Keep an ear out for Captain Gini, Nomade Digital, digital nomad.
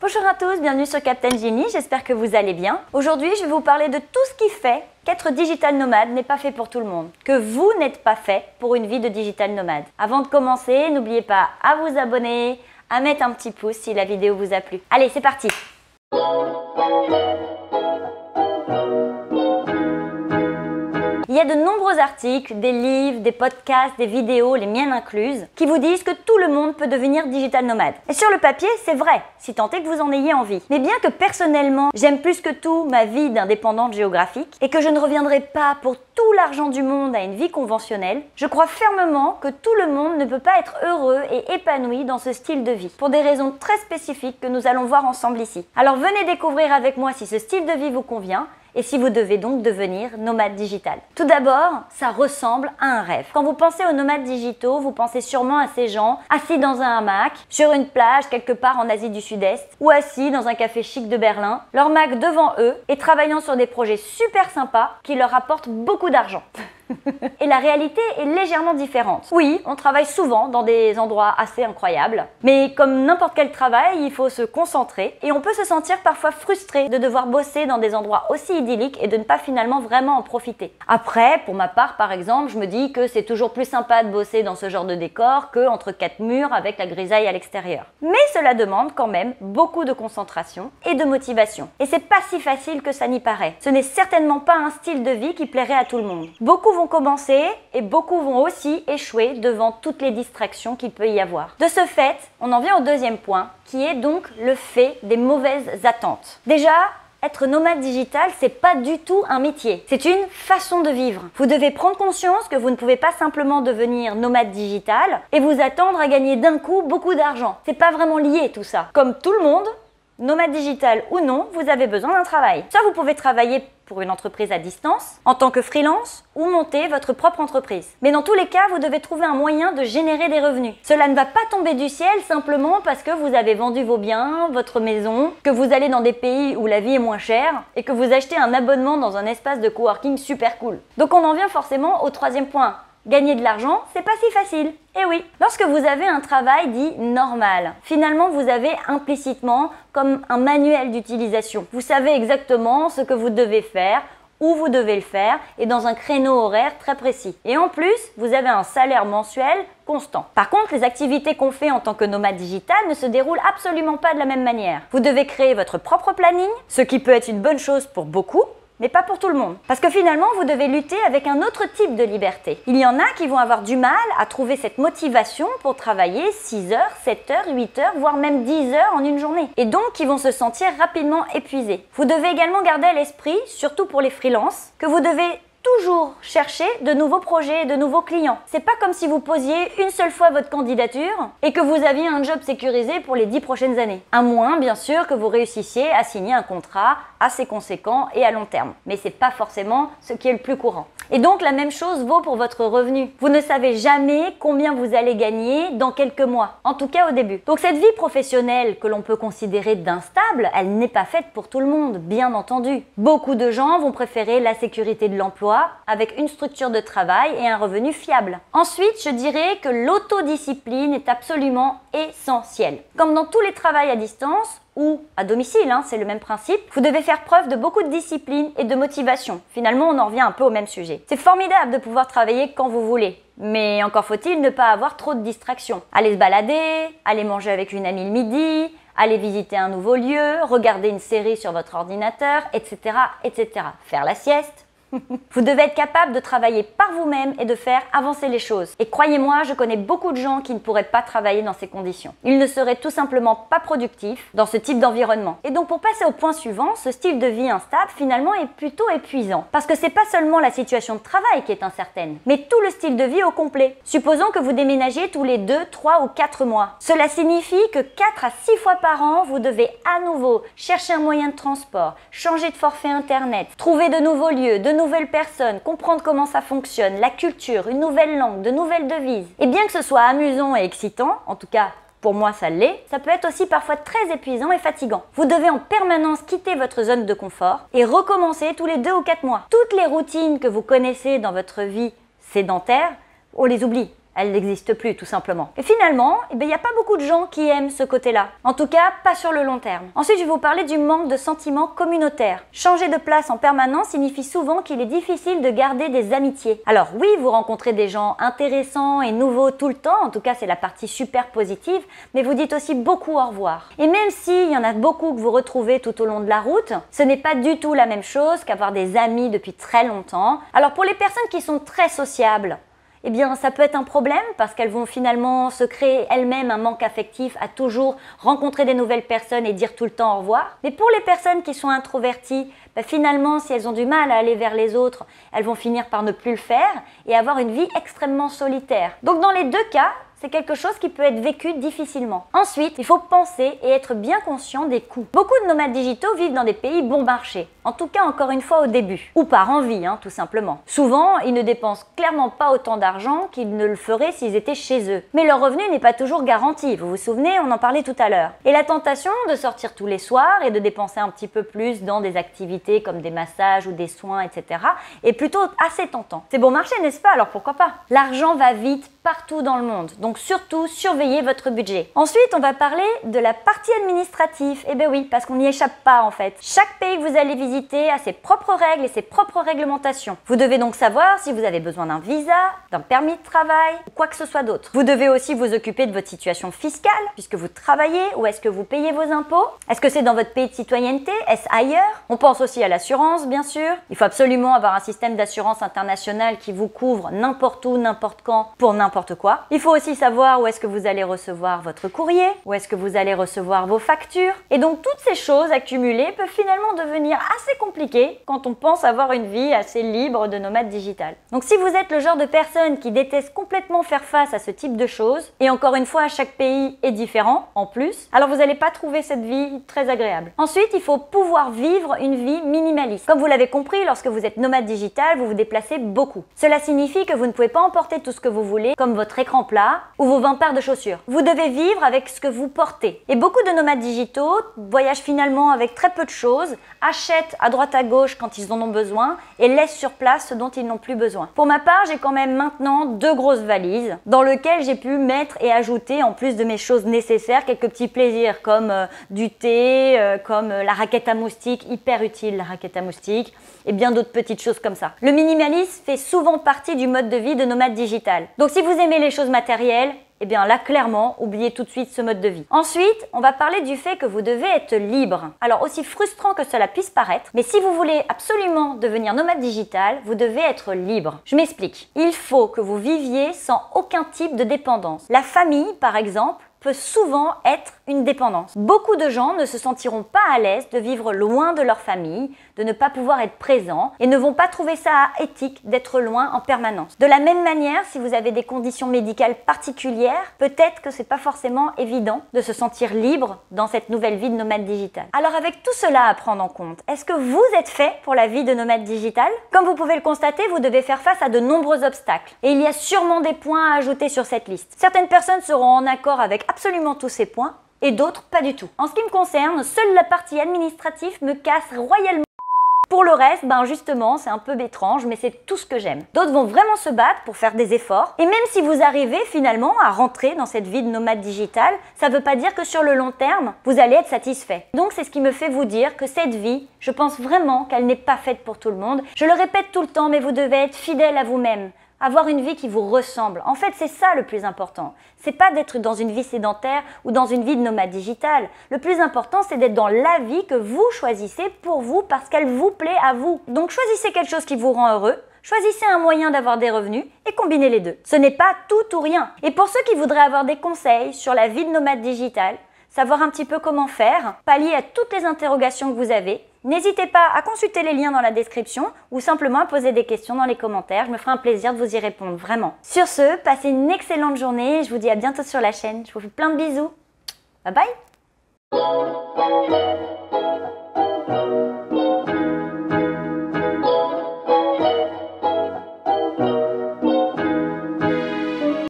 Bonjour à tous, bienvenue sur Captain Gini, j'espère que vous allez bien. Aujourd'hui, je vais vous parler de tout ce qui fait qu'être digital nomade n'est pas fait pour tout le monde, que vous n'êtes pas fait pour une vie de digital nomade. Avant de commencer, n'oubliez pas à vous abonner, à mettre un petit pouce si la vidéo vous a plu. Allez, c'est parti! Il y a de nombreux articles, des livres, des podcasts, des vidéos, les miennes incluses, qui vous disent que tout le monde peut devenir digital nomade. Et sur le papier, c'est vrai, si tant est que vous en ayez envie. Mais bien que personnellement, j'aime plus que tout ma vie d'indépendante géographique et que je ne reviendrai pas pour tout l'argent du monde à une vie conventionnelle, je crois fermement que tout le monde ne peut pas être heureux et épanoui dans ce style de vie, pour des raisons très spécifiques que nous allons voir ensemble ici. Alors venez découvrir avec moi si ce style de vie vous convient, et si vous devez donc devenir nomade digital. Tout d'abord, ça ressemble à un rêve. Quand vous pensez aux nomades digitaux, vous pensez sûrement à ces gens assis dans un hamac, sur une plage quelque part en Asie du Sud-Est, ou assis dans un café chic de Berlin, leur Mac devant eux et travaillant sur des projets super sympas qui leur apportent beaucoup d'argent. Et la réalité est légèrement différente. Oui, on travaille souvent dans des endroits assez incroyables, mais comme n'importe quel travail, il faut se concentrer et on peut se sentir parfois frustré de devoir bosser dans des endroits aussi idylliques et de ne pas finalement vraiment en profiter. Après, pour ma part par exemple, je me dis que c'est toujours plus sympa de bosser dans ce genre de décor que entre quatre murs avec la grisaille à l'extérieur. Mais cela demande quand même beaucoup de concentration et de motivation. Et c'est pas si facile que ça n'y paraît. Ce n'est certainement pas un style de vie qui plairait à tout le monde. Beaucoup vont commencer et beaucoup vont aussi échouer devant toutes les distractions qu'il peut y avoir. De ce fait, on en vient au deuxième point, qui est donc le fait des mauvaises attentes. Déjà, être nomade digital, c'est pas du tout un métier, c'est une façon de vivre. Vous devez prendre conscience que vous ne pouvez pas simplement devenir nomade digital et vous attendre à gagner d'un coup beaucoup d'argent. C'est pas vraiment lié tout ça. Comme tout le monde, nomade digital ou non, vous avez besoin d'un travail. Soit vous pouvez travailler pour une entreprise à distance, en tant que freelance, ou monter votre propre entreprise. Mais dans tous les cas, vous devez trouver un moyen de générer des revenus. Cela ne va pas tomber du ciel simplement parce que vous avez vendu vos biens, votre maison, que vous allez dans des pays où la vie est moins chère, et que vous achetez un abonnement dans un espace de coworking super cool. Donc on en vient forcément au troisième point. Gagner de l'argent, c'est pas si facile. Eh oui, lorsque vous avez un travail dit normal, finalement vous avez implicitement comme un manuel d'utilisation. Vous savez exactement ce que vous devez faire, où vous devez le faire et dans un créneau horaire très précis. Et en plus, vous avez un salaire mensuel constant. Par contre, les activités qu'on fait en tant que nomade digital ne se déroulent absolument pas de la même manière. Vous devez créer votre propre planning, ce qui peut être une bonne chose pour beaucoup, mais pas pour tout le monde. Parce que finalement, vous devez lutter avec un autre type de liberté. Il y en a qui vont avoir du mal à trouver cette motivation pour travailler 6 heures, 7 heures, 8 heures, voire même 10 heures en une journée. Et donc, qui vont se sentir rapidement épuisés. Vous devez également garder à l'esprit, surtout pour les freelances, que vous devez toujours chercher de nouveaux projets et de nouveaux clients. C'est pas comme si vous posiez une seule fois votre candidature et que vous aviez un job sécurisé pour les 10 prochaines années. À moins, bien sûr, que vous réussissiez à signer un contrat assez conséquent et à long terme. Mais c'est pas forcément ce qui est le plus courant. Et donc la même chose vaut pour votre revenu. Vous ne savez jamais combien vous allez gagner dans quelques mois, en tout cas au début. Donc cette vie professionnelle que l'on peut considérer d'instable, elle n'est pas faite pour tout le monde, bien entendu. Beaucoup de gens vont préférer la sécurité de l'emploi avec une structure de travail et un revenu fiable. Ensuite, je dirais que l'autodiscipline est absolument essentielle. Comme dans tous les travails à distance, ou à domicile, hein, c'est le même principe, vous devez faire preuve de beaucoup de discipline et de motivation. Finalement, on en revient un peu au même sujet. C'est formidable de pouvoir travailler quand vous voulez, mais encore faut-il ne pas avoir trop de distractions. Aller se balader, aller manger avec une amie le midi, aller visiter un nouveau lieu, regarder une série sur votre ordinateur, etc., etc. Faire la sieste. Vous devez être capable de travailler par vous-même et de faire avancer les choses. Et croyez-moi, je connais beaucoup de gens qui ne pourraient pas travailler dans ces conditions. Ils ne seraient tout simplement pas productifs dans ce type d'environnement. Et donc pour passer au point suivant, ce style de vie instable finalement est plutôt épuisant. Parce que c'est pas seulement la situation de travail qui est incertaine, mais tout le style de vie au complet. Supposons que vous déménagez tous les 2, 3 ou 4 mois. Cela signifie que 4 à 6 fois par an, vous devez à nouveau chercher un moyen de transport, changer de forfait internet, trouver de nouveaux lieux, de nouvelles personnes, comprendre comment ça fonctionne, la culture, une nouvelle langue, de nouvelles devises. Et bien que ce soit amusant et excitant, en tout cas pour moi ça l'est, ça peut être aussi parfois très épuisant et fatigant. Vous devez en permanence quitter votre zone de confort et recommencer tous les 2 ou 4 mois. Toutes les routines que vous connaissez dans votre vie sédentaire, on les oublie. elle n'existe plus tout simplement. Et finalement, il n'y a pas beaucoup de gens qui aiment ce côté-là. En tout cas, pas sur le long terme. Ensuite, je vais vous parler du manque de sentiment communautaire. Changer de place en permanence signifie souvent qu'il est difficile de garder des amitiés. Alors oui, vous rencontrez des gens intéressants et nouveaux tout le temps, en tout cas c'est la partie super positive, mais vous dites aussi beaucoup au revoir. Et même s'il y en a beaucoup que vous retrouvez tout au long de la route, ce n'est pas du tout la même chose qu'avoir des amis depuis très longtemps. Alors pour les personnes qui sont très sociables, eh bien ça peut être un problème parce qu'elles vont finalement se créer elles-mêmes un manque affectif à toujours rencontrer des nouvelles personnes et dire tout le temps au revoir. Mais pour les personnes qui sont introverties, bah finalement si elles ont du mal à aller vers les autres, elles vont finir par ne plus le faire et avoir une vie extrêmement solitaire. Donc dans les deux cas, c'est quelque chose qui peut être vécu difficilement. Ensuite, il faut penser et être bien conscient des coûts. Beaucoup de nomades digitaux vivent dans des pays bon marché. En tout cas, encore une fois, au début. Ou par envie, hein, tout simplement. Souvent, ils ne dépensent clairement pas autant d'argent qu'ils ne le feraient s'ils étaient chez eux. Mais leur revenu n'est pas toujours garanti. Vous vous souvenez, on en parlait tout à l'heure. Et la tentation de sortir tous les soirs et de dépenser un petit peu plus dans des activités comme des massages ou des soins, etc. est plutôt assez tentant. C'est bon marché, n'est-ce pas? Alors pourquoi pas? L'argent va vite partout dans le monde. Donc surtout, surveillez votre budget. Ensuite, on va parler de la partie administrative. Eh ben oui, parce qu'on n'y échappe pas en fait. Chaque pays que vous allez visiter a ses propres règles et ses propres réglementations. Vous devez donc savoir si vous avez besoin d'un visa, d'un permis de travail ou quoi que ce soit d'autre. Vous devez aussi vous occuper de votre situation fiscale, puisque vous travaillez ou est-ce que vous payez vos impôts? Est-ce que c'est dans votre pays de citoyenneté? Est-ce ailleurs? On pense aussi à l'assurance, bien sûr. Il faut absolument avoir un système d'assurance internationale qui vous couvre n'importe où, n'importe quand, pour n'importe quoi. Il faut aussi savoir où est-ce que vous allez recevoir votre courrier, où est-ce que vous allez recevoir vos factures. Et donc toutes ces choses accumulées peuvent finalement devenir assez compliquées quand on pense avoir une vie assez libre de nomade digital. Donc si vous êtes le genre de personne qui déteste complètement faire face à ce type de choses, et encore une fois chaque pays est différent en plus, alors vous n'allez pas trouver cette vie très agréable. Ensuite, il faut pouvoir vivre une vie minimaliste. Comme vous l'avez compris, lorsque vous êtes nomade digital, vous vous déplacez beaucoup. Cela signifie que vous ne pouvez pas emporter tout ce que vous voulez, comme votre écran plat, ou vos 20 paires de chaussures. Vous devez vivre avec ce que vous portez. Et beaucoup de nomades digitaux voyagent finalement avec très peu de choses, achètent à droite à gauche quand ils en ont besoin et laissent sur place ce dont ils n'ont plus besoin. Pour ma part, j'ai quand même maintenant 2 grosses valises dans lesquelles j'ai pu mettre et ajouter, en plus de mes choses nécessaires, quelques petits plaisirs comme du thé, comme la raquette à moustiques, hyper utile la raquette à moustiques, et bien d'autres petites choses comme ça. Le minimalisme fait souvent partie du mode de vie de nomade digital. Donc si vous aimez les choses matérielles, eh bien là clairement, oubliez tout de suite ce mode de vie. Ensuite, on va parler du fait que vous devez être libre. Alors aussi frustrant que cela puisse paraître, mais si vous voulez absolument devenir nomade digital, vous devez être libre. Je m'explique. Il faut que vous viviez sans aucun type de dépendance. La famille, par exemple, peut souvent être une dépendance. Beaucoup de gens ne se sentiront pas à l'aise de vivre loin de leur famille, de ne pas pouvoir être présent et ne vont pas trouver ça éthique d'être loin en permanence. De la même manière, si vous avez des conditions médicales particulières, peut-être que c'est pas forcément évident de se sentir libre dans cette nouvelle vie de nomade digital. Alors avec tout cela à prendre en compte, est-ce que vous êtes fait pour la vie de nomade digital? Comme vous pouvez le constater, vous devez faire face à de nombreux obstacles et il y a sûrement des points à ajouter sur cette liste. Certaines personnes seront en accord avec absolument tous ces points et d'autres pas du tout. En ce qui me concerne, seule la partie administrative me casse royalement. Pour le reste, ben justement, c'est un peu étrange, mais c'est tout ce que j'aime. D'autres vont vraiment se battre pour faire des efforts. Et même si vous arrivez finalement à rentrer dans cette vie de nomade digital, ça ne veut pas dire que sur le long terme, vous allez être satisfait. Donc c'est ce qui me fait vous dire que cette vie, je pense vraiment qu'elle n'est pas faite pour tout le monde. Je le répète tout le temps, mais vous devez être fidèle à vous-même. Avoir une vie qui vous ressemble. En fait, c'est ça le plus important. C'est pas d'être dans une vie sédentaire ou dans une vie de nomade digital. Le plus important, c'est d'être dans la vie que vous choisissez pour vous parce qu'elle vous plaît à vous. Donc choisissez quelque chose qui vous rend heureux. Choisissez un moyen d'avoir des revenus et combinez les deux. Ce n'est pas tout ou rien. Et pour ceux qui voudraient avoir des conseils sur la vie de nomade digital, savoir un petit peu comment faire, pallier à toutes les interrogations que vous avez, n'hésitez pas à consulter les liens dans la description ou simplement à poser des questions dans les commentaires. Je me ferai un plaisir de vous y répondre, vraiment. Sur ce, passez une excellente journée. Je vous dis à bientôt sur la chaîne. Je vous fais plein de bisous. Bye bye!